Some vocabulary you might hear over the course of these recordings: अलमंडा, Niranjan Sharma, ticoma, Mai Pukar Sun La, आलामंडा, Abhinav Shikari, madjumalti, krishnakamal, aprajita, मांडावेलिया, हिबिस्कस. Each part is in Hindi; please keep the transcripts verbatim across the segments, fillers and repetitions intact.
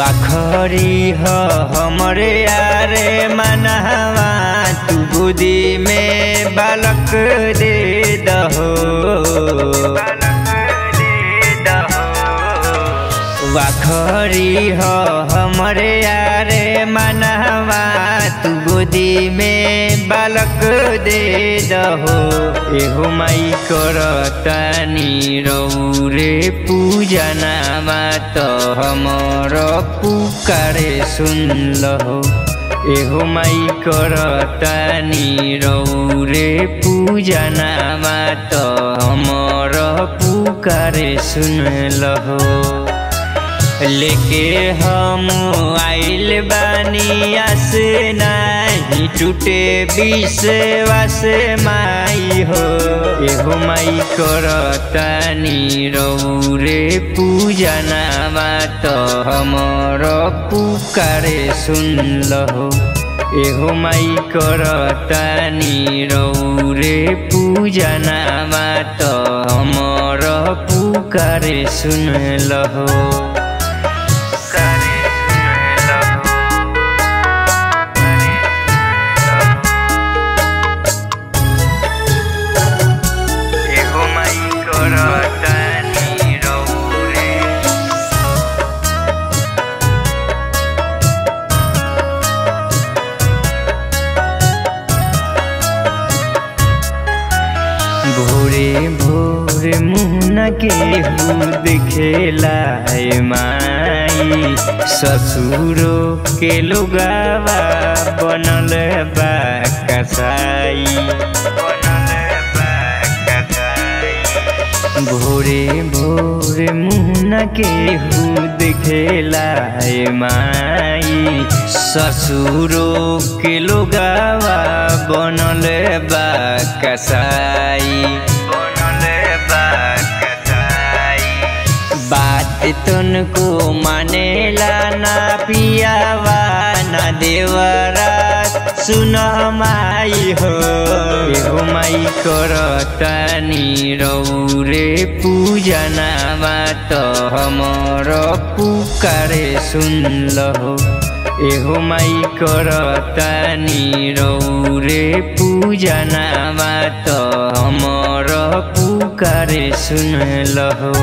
आखरी हो हमरे यारे मनहवा तू बुद्धि में बालक दे दहो आखरी हो हमरे यारे मनहवा तू बुद्धि में बालक दे दहो एहो माई करतानी रौरे पूजनावा तो हमर पुकारे सुन लहो एहो माई करतानी रौरे पूजनावा तो हमर पुकारे सुन लहो लेके हम आइल बानी आस नहीं टूटे विश्वास माई हो एहो माई करतानी रौरे पूजनावा तो हमर पुकारे सुन लहो एहो माई करतानी रौरे पूजनावा तो हमर पुकारे सुन लहो। भोरे भोरे मुहना के हूँ दिखेला है माई ससुरों के लुगावा बनल बा कसाई भोरे भोरे मुहना के हूँ दिखेला है माई ससुरों के लुगावा बनल बा कसाई बात तुनको मानेला ना पियावा ना देवरा सुन माई हो एहो माई करतानी रौरे पूजनावा तो हमर पुकारे सुन लहो एहो माई करतानी रौरे पूजनावा तो हमर पुकारे सुन लहो।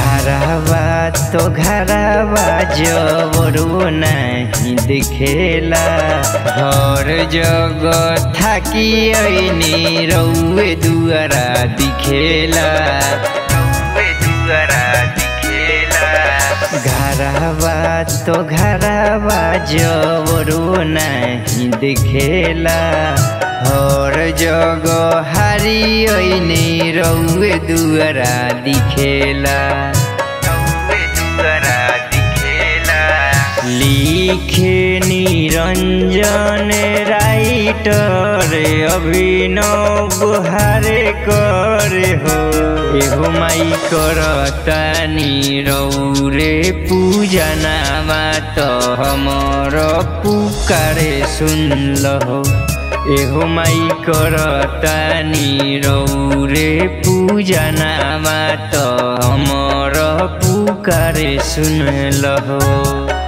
घरवा तो घरवा जबरो नहीं दिखेला हर जगह थाकी ऐनी रौवे दुआरा दिखेला घरवा तो घरवा जबरो नहीं दिखेला हर जगह हरी ऐनी रौवे दुआरा दिखेला लिखे निरंजन राइटर अभिनव हरे करे हो एहो माई करतानी रौरे पूजनावा तो हमर पुकारे सुन लहो एहो माई करतानी रौरे पूजनावा तो हमर पुकारे सुन लहो।